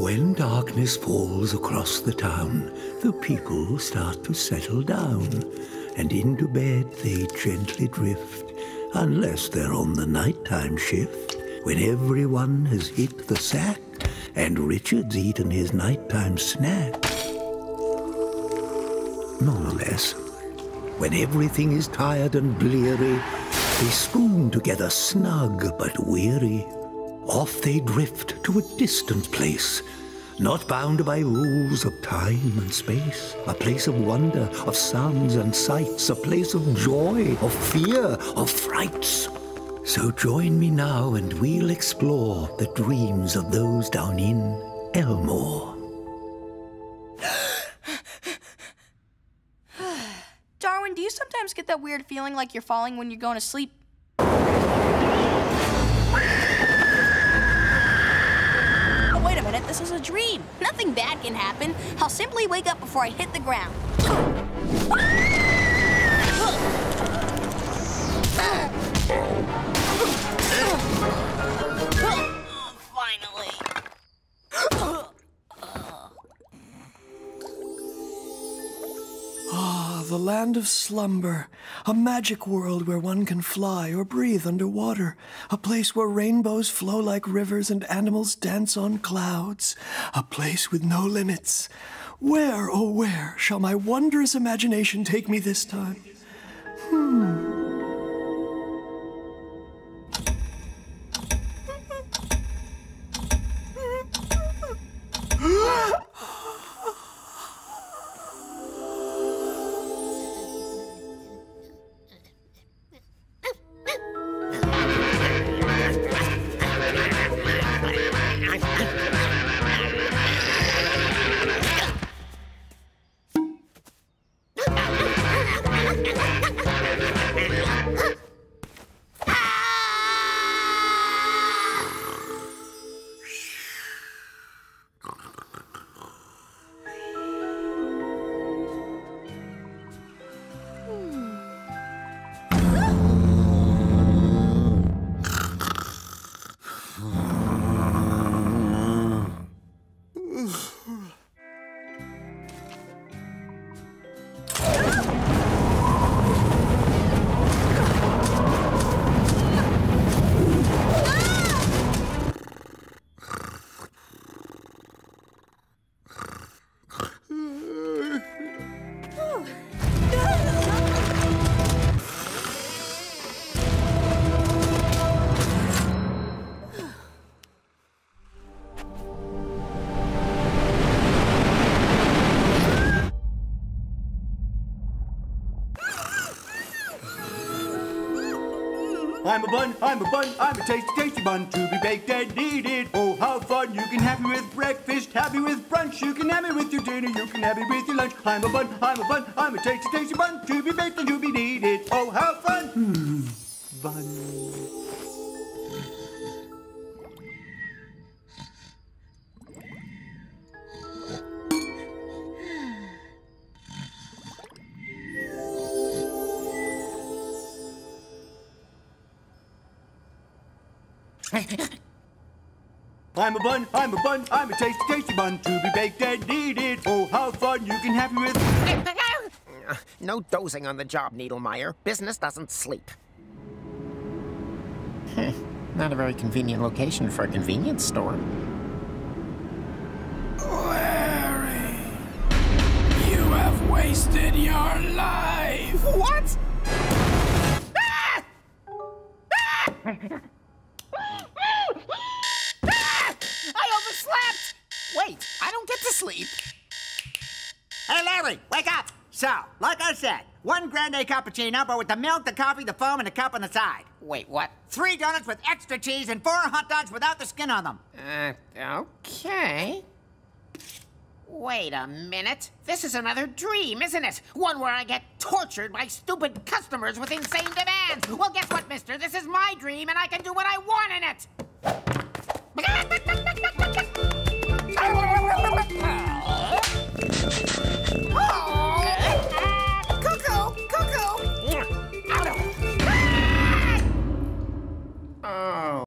When darkness falls across the town, the people start to settle down, and into bed they gently drift, unless they're on the nighttime shift, when everyone has hit the sack, and Richard's eaten his nighttime snack. Nonetheless, when everything is tired and bleary, they spoon together snug but weary. Off they drift to a distant place, not bound by rules of time and space. A place of wonder, of sounds and sights, a place of joy, of fear, of frights. So join me now and we'll explore the dreams of those down in Elmore. Darwin, do you sometimes get that weird feeling like you're falling when you're going to sleep? This is a dream. Nothing bad can happen. I'll simply wake up before I hit the ground. Finally. Ah, the land of slumber. A magic world where one can fly or breathe underwater. A place where rainbows flow like rivers and animals dance on clouds. A place with no limits. Where, oh where, shall my wondrous imagination take me this time? I'm a bun, I'm a bun, I'm a tasty, tasty bun, to be baked and eaten. Oh, how fun! You can have me with breakfast, have me with brunch, you can have me with your dinner, you can have me with your lunch. I'm a bun, I'm a bun, I'm a tasty, tasty bun, to be baked and to be eaten. Oh, how fun! Bun. I'm a bun, I'm a bun, I'm a tasty, tasty bun, to be baked and eaten. Oh, how fun! You can have me with... No dozing on the job, Needlemeyer. Business doesn't sleep. Not a very convenient location for a convenience store. Larry, you have wasted your life. What? Ah! Ah! Wait, I don't get to sleep. Hey, Larry, wake up. So, like I said, 1 grande cappuccino, but with the milk, the coffee, the foam, and the cup on the side. Wait, what? 3 donuts with extra cheese and 4 hot dogs without the skin on them. Okay. Wait a minute. This is another dream, isn't it? One where I get tortured by stupid customers with insane demands. Well, guess what, mister? This is my dream, and I can do what I want in it.